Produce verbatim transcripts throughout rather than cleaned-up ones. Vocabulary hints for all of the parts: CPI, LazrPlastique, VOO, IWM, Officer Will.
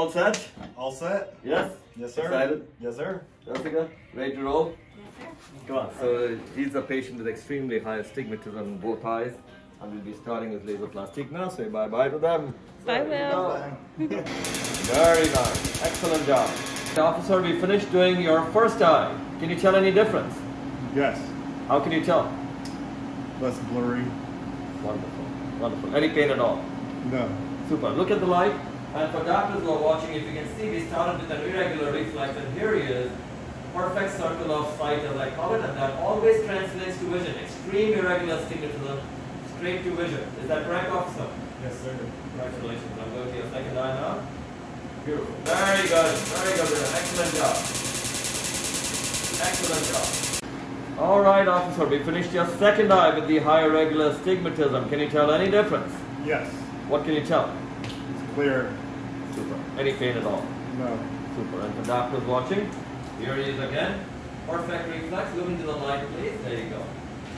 all set? All set. Yes? Yes, sir. Excited? Yes, sir. Jessica, ready to roll? Yes, sir. Come on. So he's a patient with extremely high astigmatism in both eyes. And we'll be starting with LazrPlastique now. Say bye-bye to them. Bye, Will. Very nice. Excellent job. Officer, we finished doing your first eye. Can you tell any difference? Yes. How can you tell? Less blurry. Wonderful. Wonderful. Any pain at all? No. Super. Look at the light. And for doctors who are watching, if you can see, we started with an irregular reflex, and here he is. Perfect circle of sight, as I call it, and that always translates to vision. Extreme irregular astigmatism. Straight to vision. Is that correct, officer? Yes, sir. Congratulations. I'm going to your second eye now. Beautiful. Very good. Very good. Excellent job. Excellent job. All right, officer. We finished your second eye with the high irregular astigmatism. Can you tell any difference? Yes. What can you tell? It's clear. Super. Any pain at all? No. Super. And the doctor's watching. Here he is again. Perfect reflex. Look into the light, please. There you go.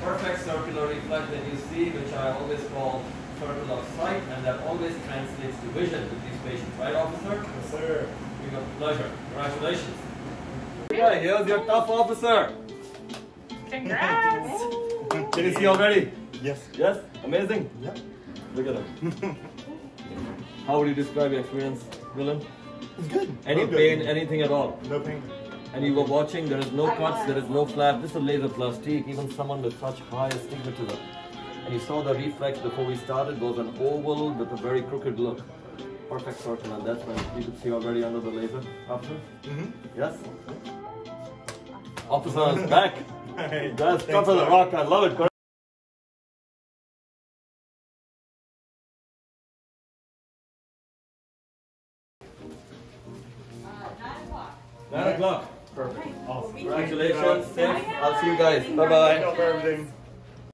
Perfect circular reflex that you see, which I always call circle of sight, and that always translates to vision with these patients. Right, officer? Yes, sir. We got pleasure. Congratulations. Yeah, here's your tough officer. Congrats. Can you see already? Yes. Yes? Amazing? Yep. Look at him. How would you describe your experience, Willem? It's good. Any good. pain, anything at all? No pain. And you were watching, there is no cuts, there is no flap. This is LazrPlastique, even someone with such high astigmatism. And you saw the reflex before we started was an oval with a very crooked look. Perfect circle, and that's when you could see already under the laser after. Mm-hmm. Yes? Officer is back. Hey, that's tough as a rock, I love it. nine o'clock. Perfect. Awesome. Congratulations. Thanks. I'll see you guys. Bye-bye.